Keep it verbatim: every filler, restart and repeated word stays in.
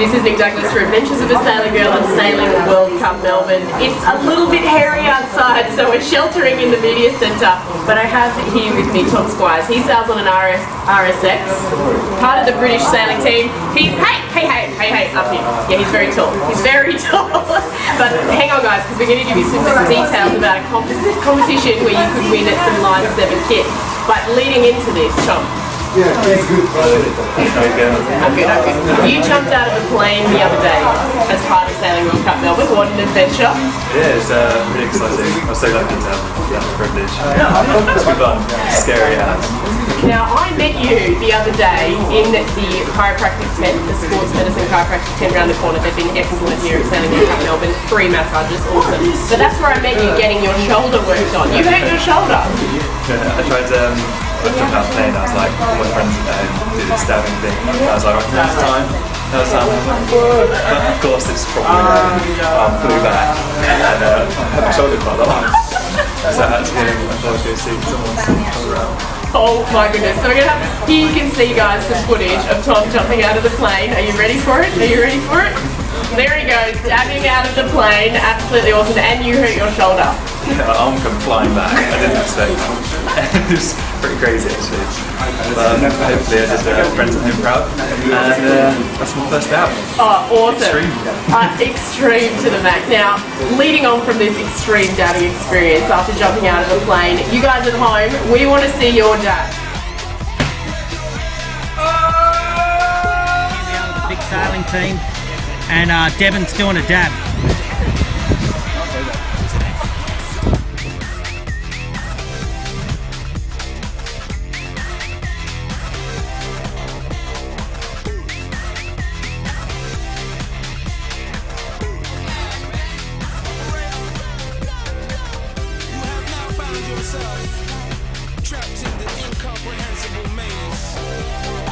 This is Nick Douglas for Adventures of a Sailor Girl and Sailing World Cup Melbourne. It's a little bit hairy outside, so we're sheltering in the media centre, but I have here with me Tom Squires. He sails on an R S, R S X, part of the British Sailing Team. He's, hey, hey, hey, hey, hey, up here. Yeah, he's very tall. He's very tall. But hang on, guys, because we're going to give you some details about a competition where you could win at some Line seven kit. But leading into this, Tom. Yeah, it's good. I'm good, I'm good. You jumped out of a plane the other day as part of Sailing World Cup Melbourne. What an adventure. Yeah, it's uh, really exciting. I'm so glad to have that privilege. It's good fun. Scary ass. Now, I met you the other day in the chiropractic tent, the sports medicine chiropractic tent around the corner. They've been excellent here at Sailing World Cup Melbourne. Three massages, awesome. But that's where I met you getting your shoulder worked on. You hurt your shoulder. Yeah, I tried to... Um, I took out pain, I was like, all my friends at home do this stabbing thing. I was like, right, now's time, now's time. But of course, it's probably um, um, flew back and uh, I had my shoulder quite a lot. So I had to go, I thought I was going to see someone around. Oh my goodness. So we're going to have, here you can see, guys, some footage of Tom jumping out of the plane. Are you ready for it? Are you ready for it? There he goes, dabbing out of the plane. Absolutely awesome. And you hurt your shoulder. Yeah, my arm come flying back. I didn't expect that. It was pretty crazy actually. But um, hopefully I just uh, friends at home proud. And uh, that's my first out. Oh, awesome. Extreme. Uh, extreme to the max. Now, leading on from this extreme dabbing experience after jumping out of a plane, you guys at home, we want to see your dab. Oh! Big sailing team. And uh, Devon's doing a dab. Trapped in the incomprehensible maze.